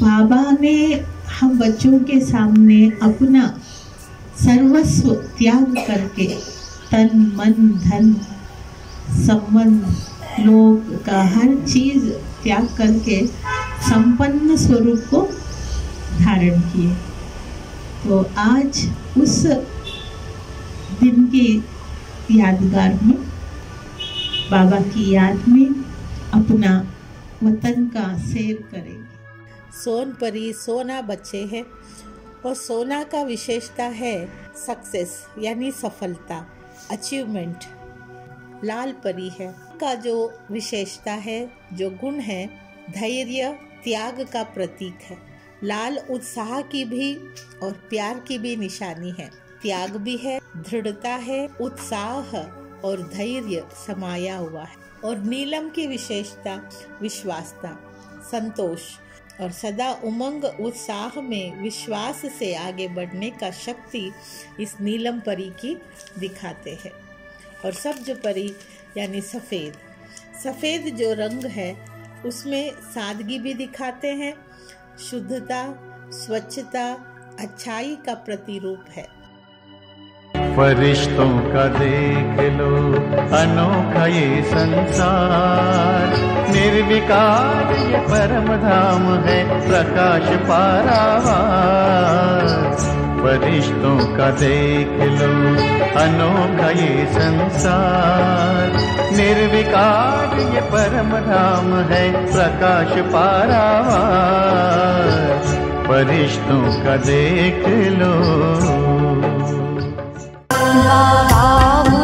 बाबा ने हम बच्चों के सामने अपना सर्वस्व त्याग करके तन मन धन संबंध लोक का हर चीज त्याग करके संपन्न स्वरूप को धारण किए। तो आज उस दिन की यादगार में, बाबा की याद में अपना वतन का सैर करेंगे। सोनपरी सोना बच्चे हैं और सोना का विशेषता है सक्सेस यानी सफलता, अचीवमेंट। लाल परी है का जो विशेषता है, जो गुण है, धैर्य त्याग का प्रतीक है। लाल उत्साह की भी और प्यार की भी निशानी है। त्याग भी है, दृढ़ता है, उत्साह और धैर्य समाया हुआ है। और नीलम की विशेषता विश्वासता, संतोष और सदा उमंग उत्साह में विश्वास से आगे बढ़ने का शक्ति इस नीलम परी की दिखाते हैं। और सब्ज परी यानी सफ़ेद, सफ़ेद जो रंग है उसमें सादगी भी दिखाते हैं। शुद्धता, स्वच्छता, अच्छाई का प्रतिरूप है। फरिश्तों का देख लो अनोखा ये संसार, निर्विकार ये परम धाम है प्रकाश पारावार। फरिश्तों का देख लो अनोखा ये संसार, निर्विकार ये परम धाम है प्रकाश पारावार। फरिश्तों का देख लो।